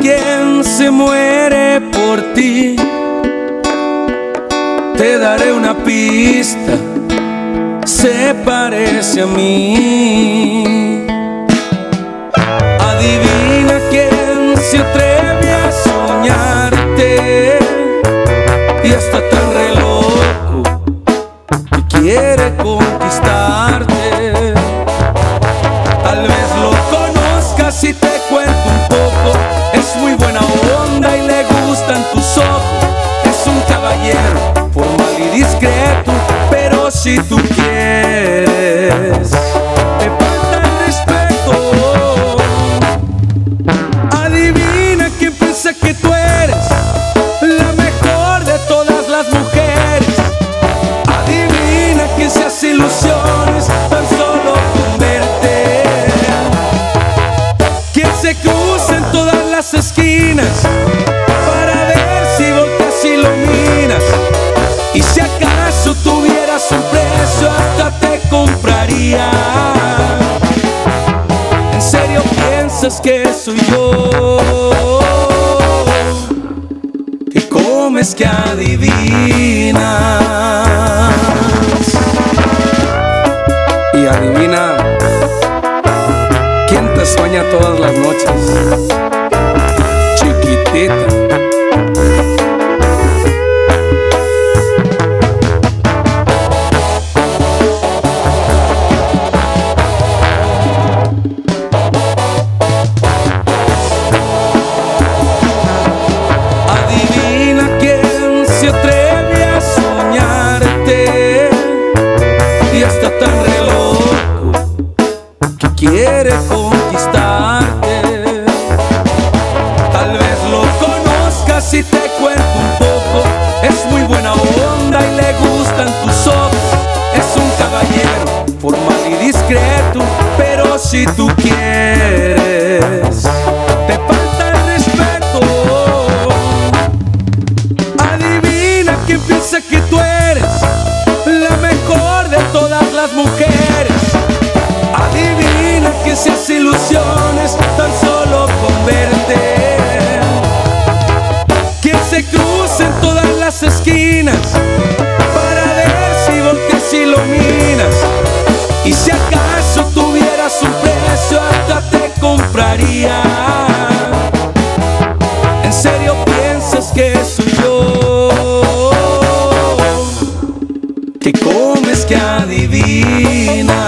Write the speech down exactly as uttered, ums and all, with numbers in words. quien se muere por ti. Te daré una pista, se parece a mí. Adivina quién se atreve a soñarte y está tan re loco que quiere conquistarte. Tal vez lo conozcas y te cuento un poco. Es muy buena onda y le gustan tus ojos. Es un caballero formal y discreto, pero si tú quieres te falta el respeto. Adivina quién piensa que tú eres la mejor de todas las mujeres. Adivina quién se hace ilusiones tan solo con verte. Quién se cruza en todas las esquinas para ver si volteas y lo miras. Y si acaso tuvieras un precio hasta te compraría. ¿En serio piensas que soy yo? ¿Qué comes que adivinas? Y adivina, ¿quién te sueña todas las noches? Chiquitita. Quiere conquistarte. Tal vez lo conozcas y te cuento un poco. Es muy buena onda y le gustan tus ojos. Es un caballero formal y discreto, pero si tú quieres te falta el respeto. Adivina quién piensa que tú eres la mejor de todas las mujeres. Que se hace ilusiones tan solo con verte. Quien se cruza en todas las esquinas para ver si volteas y lo miras. Y si acaso tuvieras un precio hasta te compraría. ¿En serio piensas que soy yo? ¿Qué comes que adivinas?